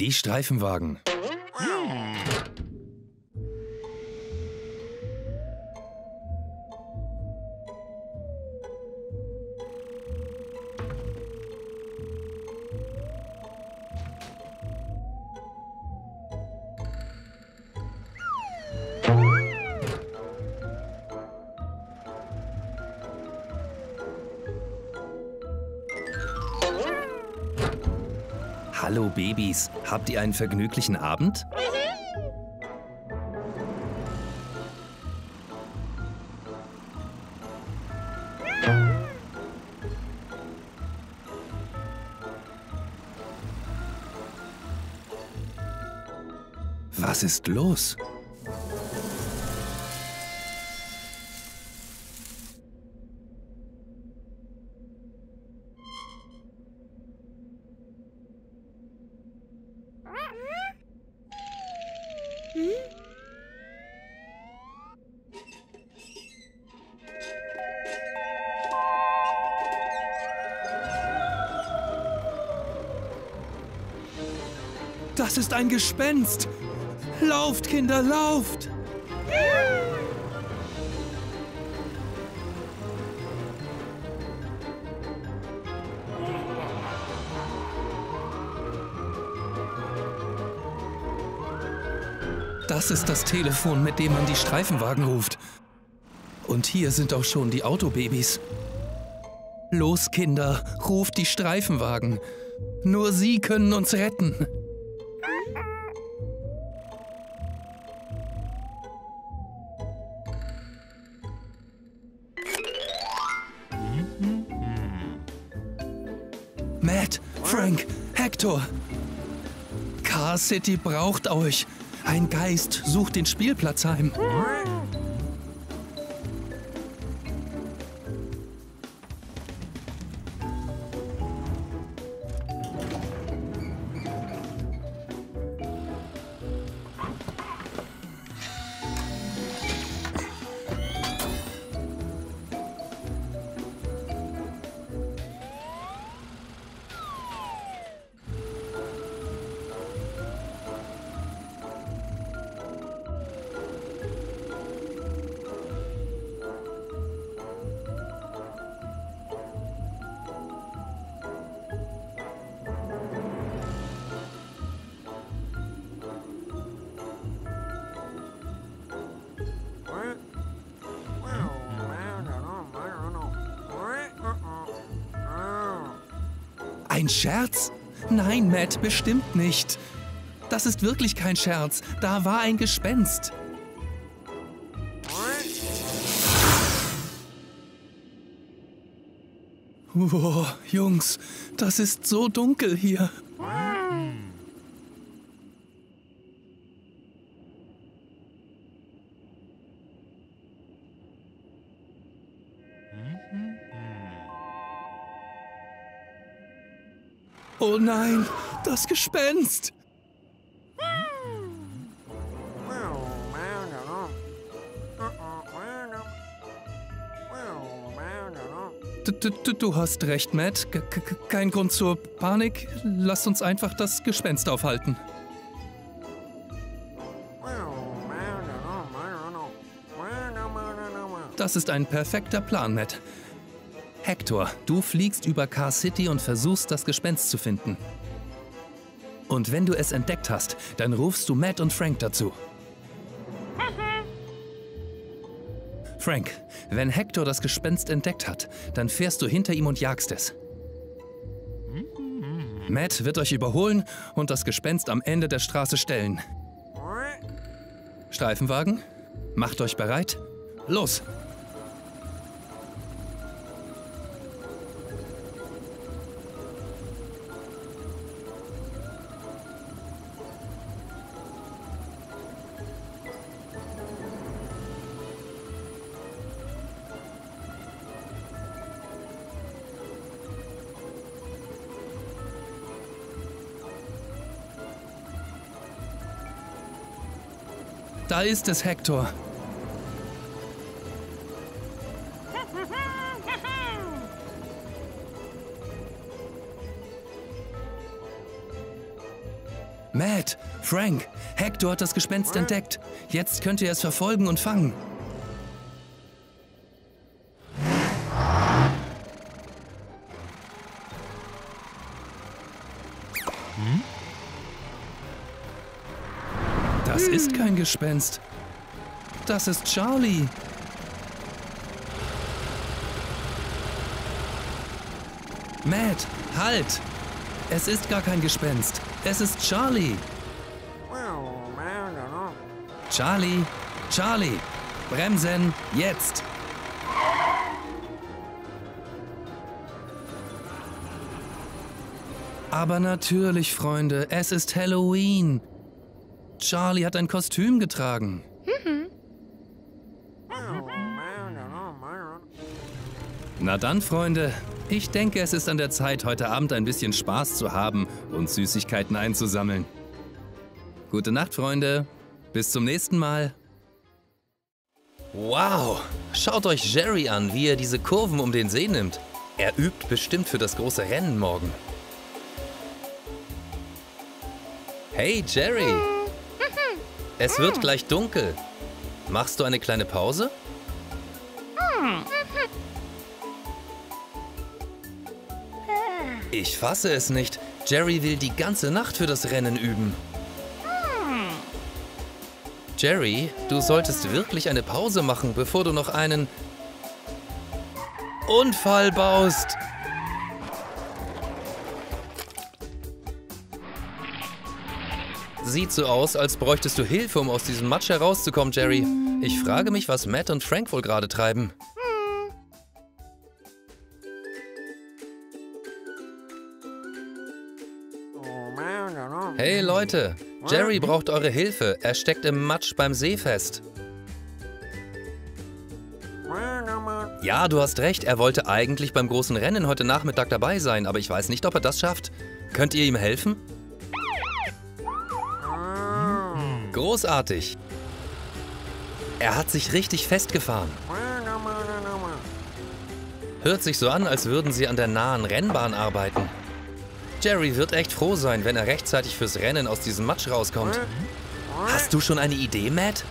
Die Streifenwagen. Hallo Babys, habt ihr einen vergnüglichen Abend? Was ist los? Das ist ein Gespenst! Lauft, Kinder, lauft! Das ist das Telefon, mit dem man die Streifenwagen ruft. Und hier sind auch schon die Autobabys. Los, Kinder, ruft die Streifenwagen. Nur sie können uns retten. Matt, Frank, Hector. Car City braucht euch. Ein Geist sucht den Spielplatz heim. Ein Scherz? Nein, Matt, bestimmt nicht. Das ist wirklich kein Scherz. Da war ein Gespenst. Oh, Jungs, das ist so dunkel hier. Oh nein, das Gespenst! Du hast recht, Matt. Kein Grund zur Panik. Lasst uns einfach das Gespenst aufhalten. Das ist ein perfekter Plan, Matt. Hector, du fliegst über Car City und versuchst, das Gespenst zu finden. Und wenn du es entdeckt hast, dann rufst du Matt und Frank dazu. Frank, wenn Hector das Gespenst entdeckt hat, dann fährst du hinter ihm und jagst es. Matt wird euch überholen und das Gespenst am Ende der Straße stellen. Streifenwagen, macht euch bereit. Los! Da ist es, Hector. Matt, Frank, Hector hat das Gespenst entdeckt. Jetzt könnt ihr es verfolgen und fangen. Das ist kein Gespenst. Das ist Charlie. Matt, halt! Es ist gar kein Gespenst. Es ist Charlie. Charlie, Charlie, bremsen jetzt! Aber natürlich, Freunde, es ist Halloween. Charlie hat ein Kostüm getragen. Na dann, Freunde, ich denke, es ist an der Zeit, heute Abend ein bisschen Spaß zu haben und Süßigkeiten einzusammeln. Gute Nacht, Freunde. Bis zum nächsten Mal. Wow, schaut euch Jerry an, wie er diese Kurven um den See nimmt. Er übt bestimmt für das große Rennen morgen. Hey, Jerry. Es wird gleich dunkel. Machst du eine kleine Pause? Ich fasse es nicht. Jerry will die ganze Nacht für das Rennen üben. Jerry, du solltest wirklich eine Pause machen, bevor du noch einen Unfall baust. Sieht so aus, als bräuchtest du Hilfe, um aus diesem Matsch herauszukommen, Jerry. Ich frage mich, was Matt und Frank wohl gerade treiben. Hey Leute, Jerry braucht eure Hilfe. Er steckt im Matsch beim See fest. Ja, du hast recht. Er wollte eigentlich beim großen Rennen heute Nachmittag dabei sein, aber ich weiß nicht, ob er das schafft. Könnt ihr ihm helfen? Großartig. Er hat sich richtig festgefahren. Hört sich so an, als würden sie an der nahen Rennbahn arbeiten. Jerry wird echt froh sein, wenn er rechtzeitig fürs Rennen aus diesem Matsch rauskommt. Hast du schon eine Idee, Matt?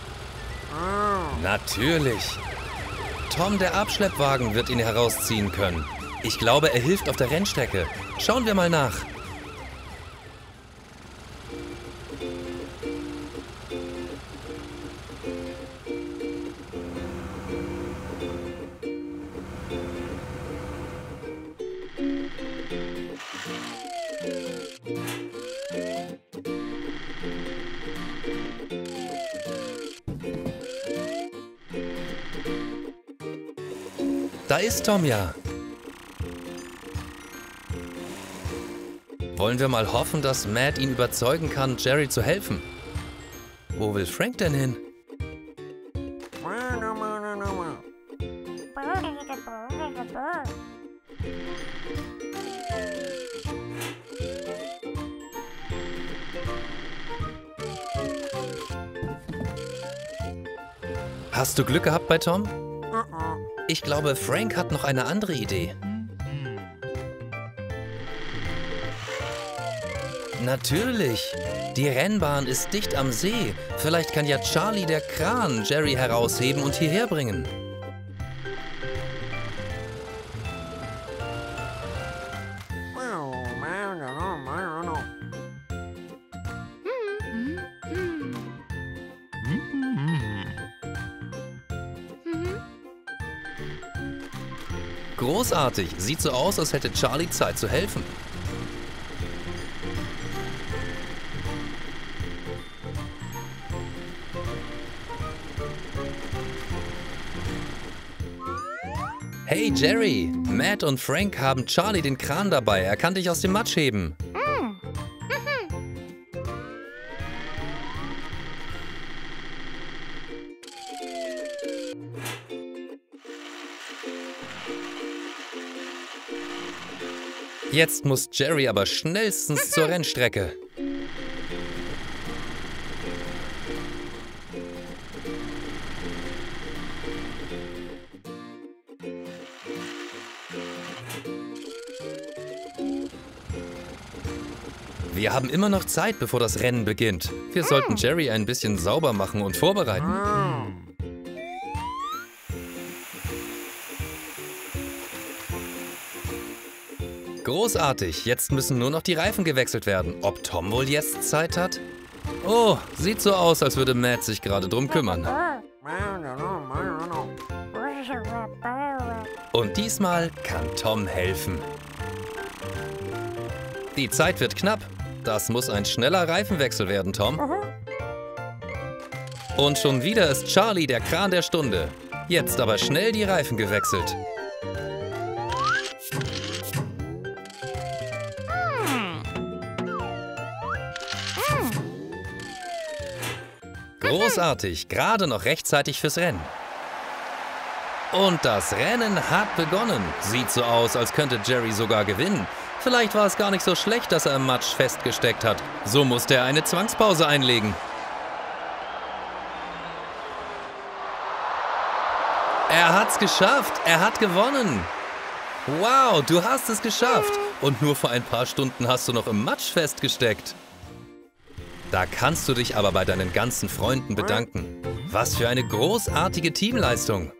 Natürlich. Tom, der Abschleppwagen, wird ihn herausziehen können. Ich glaube, er hilft auf der Rennstrecke. Schauen wir mal nach. Da ist Tom ja. Wollen wir mal hoffen, dass Matt ihn überzeugen kann, Jerry zu helfen. Wo will Frank denn hin? Hast du Glück gehabt bei Tom? Ich glaube, Frank hat noch eine andere Idee. Natürlich! Die Rennbahn ist dicht am See. Vielleicht kann ja Charlie, der Kran, Jerry herausheben und hierher bringen. Großartig. Sieht so aus, als hätte Charlie Zeit zu helfen. Hey Jerry, Matt und Frank haben Charlie den Kran dabei. Er kann dich aus dem Matsch heben. Jetzt muss Jerry aber schnellstens zur Rennstrecke. Wir haben immer noch Zeit, bevor das Rennen beginnt. Wir sollten Jerry ein bisschen sauber machen und vorbereiten. Großartig, jetzt müssen nur noch die Reifen gewechselt werden. Ob Tom wohl jetzt Zeit hat? Oh, sieht so aus, als würde Matt sich gerade drum kümmern. Und diesmal kann Tom helfen. Die Zeit wird knapp. Das muss ein schneller Reifenwechsel werden, Tom. Und schon wieder ist Charlie der Kran der Stunde. Jetzt aber schnell die Reifen gewechselt. Großartig, gerade noch rechtzeitig fürs Rennen. Und das Rennen hat begonnen. Sieht so aus, als könnte Jerry sogar gewinnen. Vielleicht war es gar nicht so schlecht, dass er im Matsch festgesteckt hat. So musste er eine Zwangspause einlegen. Er hat's geschafft. Er hat gewonnen. Wow, du hast es geschafft. Und nur vor ein paar Stunden hast du noch im Matsch festgesteckt. Da kannst du dich aber bei deinen ganzen Freunden bedanken. Was für eine großartige Teamleistung.